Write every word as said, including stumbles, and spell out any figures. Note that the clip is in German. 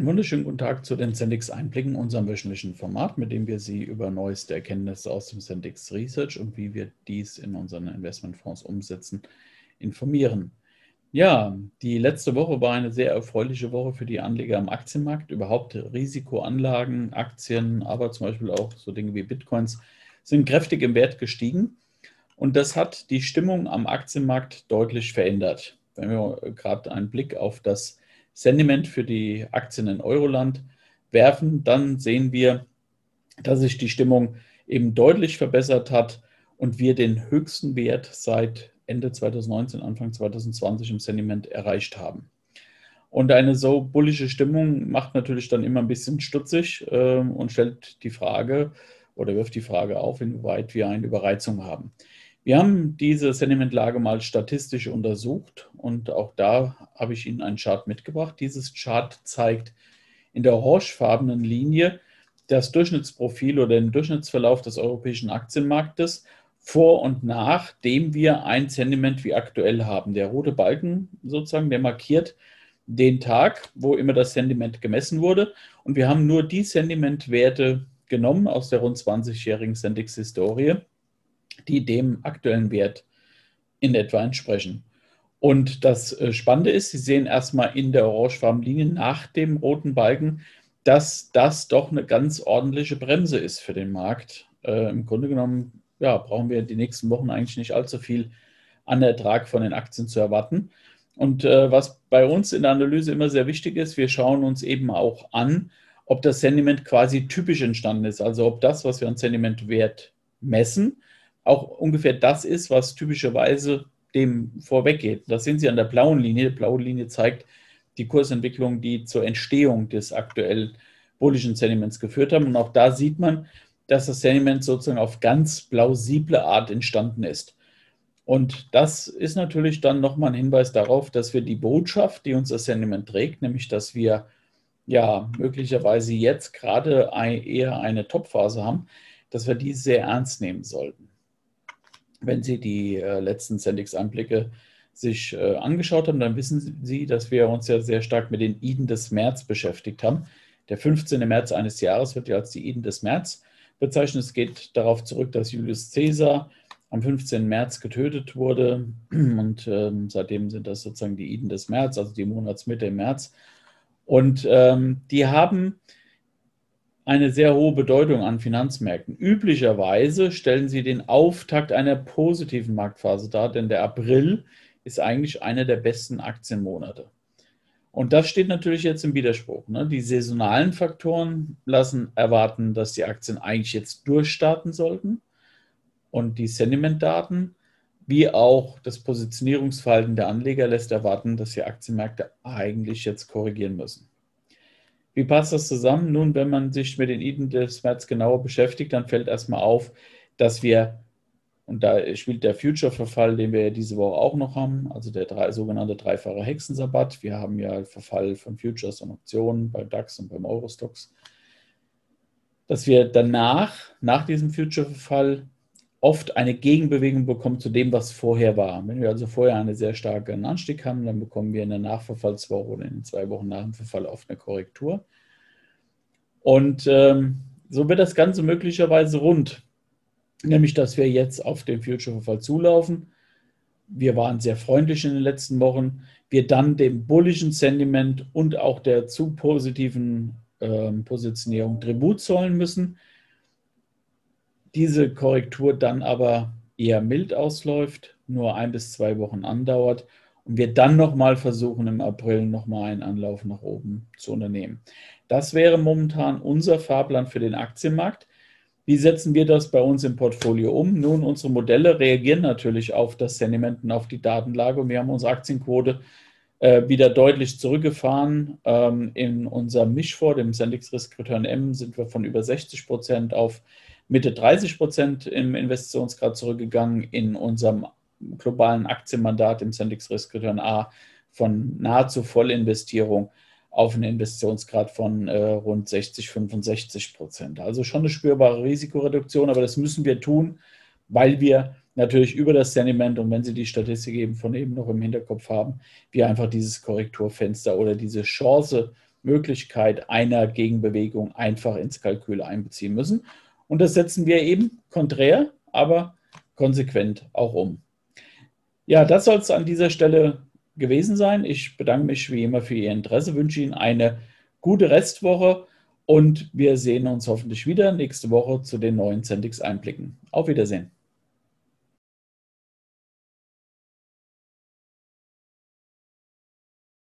Einen wunderschönen guten Tag zu den sentix Einblicken, unserem wöchentlichen Format, mit dem wir Sie über neueste Erkenntnisse aus dem sentix Research und wie wir dies in unseren Investmentfonds umsetzen, informieren. Ja, die letzte Woche war eine sehr erfreuliche Woche für die Anleger am Aktienmarkt. Überhaupt Risikoanlagen, Aktien, aber zum Beispiel auch so Dinge wie Bitcoins sind kräftig im Wert gestiegen. Und das hat die Stimmung am Aktienmarkt deutlich verändert. Wenn wir gerade einen Blick auf das Sentiment für die Aktien in Euroland werfen, dann sehen wir, dass sich die Stimmung eben deutlich verbessert hat und wir den höchsten Wert seit Ende zweitausendneunzehn, Anfang zweitausendzwanzig im Sentiment erreicht haben. Und eine so bullische Stimmung macht natürlich dann immer ein bisschen stutzig äh, und stellt die Frage oder wirft die Frage auf, inwieweit wir eine Überreizung haben. Wir haben diese Sentimentlage mal statistisch untersucht und auch da habe ich Ihnen einen Chart mitgebracht. Dieses Chart zeigt in der orangefarbenen Linie das Durchschnittsprofil oder den Durchschnittsverlauf des europäischen Aktienmarktes vor und nachdem wir ein Sentiment wie aktuell haben. Der rote Balken sozusagen, der markiert den Tag, wo immer das Sentiment gemessen wurde, und wir haben nur die Sentimentwerte genommen aus der rund zwanzigjährigen Sentix-Historie, die dem aktuellen Wert in etwa entsprechen. Und das Spannende ist, Sie sehen erstmal in der orangefarbenen Linie nach dem roten Balken, dass das doch eine ganz ordentliche Bremse ist für den Markt. Äh, Im Grunde genommen ja, brauchen wir die nächsten Wochen eigentlich nicht allzu viel an Ertrag von den Aktien zu erwarten. Und äh, was bei uns in der Analyse immer sehr wichtig ist, wir schauen uns eben auch an, ob das Sentiment quasi typisch entstanden ist, also ob das, was wir an Sentimentwert messen, auch ungefähr das ist, was typischerweise dem vorweggeht. Das sehen Sie an der blauen Linie. Die blaue Linie zeigt die Kursentwicklung, die zur Entstehung des aktuell bullischen Sentiments geführt haben. Und auch da sieht man, dass das Sentiment sozusagen auf ganz plausible Art entstanden ist. Und das ist natürlich dann nochmal ein Hinweis darauf, dass wir die Botschaft, die uns das Sentiment trägt, nämlich dass wir ja möglicherweise jetzt gerade eher eine Topphase haben, dass wir die sehr ernst nehmen sollten. Wenn Sie die äh, letzten sentix-Einblicke sich äh, angeschaut haben, dann wissen Sie, dass wir uns ja sehr stark mit den Iden des März beschäftigt haben. Der fünfzehnte März eines Jahres wird ja als die Iden des März bezeichnet. Es geht darauf zurück, dass Julius Caesar am fünfzehnten März getötet wurde. Und ähm, seitdem sind das sozusagen die Iden des März, also die Monatsmitte im März. Und ähm, die haben eine sehr hohe Bedeutung an Finanzmärkten. Üblicherweise stellen sie den Auftakt einer positiven Marktphase dar, denn der April ist eigentlich einer der besten Aktienmonate. Und das steht natürlich jetzt im Widerspruch. Ne? Die saisonalen Faktoren lassen erwarten, dass die Aktien eigentlich jetzt durchstarten sollten. Und die Sentimentdaten, wie auch das Positionierungsverhalten der Anleger, lässt erwarten, dass die Aktienmärkte eigentlich jetzt korrigieren müssen. Wie passt das zusammen? Nun, wenn man sich mit den Iden des März genauer beschäftigt, dann fällt erstmal auf, dass wir, und da spielt der Future-Verfall, den wir diese Woche auch noch haben, also der drei, sogenannte dreifache Hexensabbat. Wir haben ja Verfall von Futures und Optionen beim DAX und beim Eurostox. Dass wir danach, nach diesem Future-Verfall, oft eine Gegenbewegung bekommen zu dem, was vorher war. Wenn wir also vorher einen sehr starken Anstieg haben, dann bekommen wir in der Nachverfallswoche oder in den zwei Wochen nach dem Verfall oft eine Korrektur. Und ähm, so wird das Ganze möglicherweise rund. Nämlich, dass wir jetzt auf den Future-Verfall zulaufen. Wir waren sehr freundlich in den letzten Wochen. Wir dann dem bullischen Sentiment und auch der zu positiven ähm, Positionierung Tribut zollen müssen. Diese Korrektur dann aber eher mild ausläuft, nur ein bis zwei Wochen andauert und wir dann nochmal versuchen, im April nochmal einen Anlauf nach oben zu unternehmen. Das wäre momentan unser Fahrplan für den Aktienmarkt. Wie setzen wir das bei uns im Portfolio um? Nun, unsere Modelle reagieren natürlich auf das Sentiment und auf die Datenlage und wir haben unsere Aktienquote äh, wieder deutlich zurückgefahren. Ähm, in unserem Mischfonds, dem sentix Risk Return M, sind wir von über sechzig Prozent auf Mitte dreißig Prozent im Investitionsgrad zurückgegangen, in unserem globalen Aktienmandat im sentix Risk Return A von nahezu Vollinvestierung auf einen Investitionsgrad von äh, rund sechzig, fünfundsechzig Prozent. Also schon eine spürbare Risikoreduktion, aber das müssen wir tun, weil wir natürlich über das Sentiment, und wenn Sie die Statistik eben von eben noch im Hinterkopf haben, wir einfach dieses Korrekturfenster oder diese Chance Möglichkeit einer Gegenbewegung einfach ins Kalkül einbeziehen müssen. Und das setzen wir eben konträr, aber konsequent auch um. Ja, das soll es an dieser Stelle gewesen sein. Ich bedanke mich wie immer für Ihr Interesse, wünsche Ihnen eine gute Restwoche und wir sehen uns hoffentlich wieder nächste Woche zu den neuen sentix Einblicken. Auf Wiedersehen.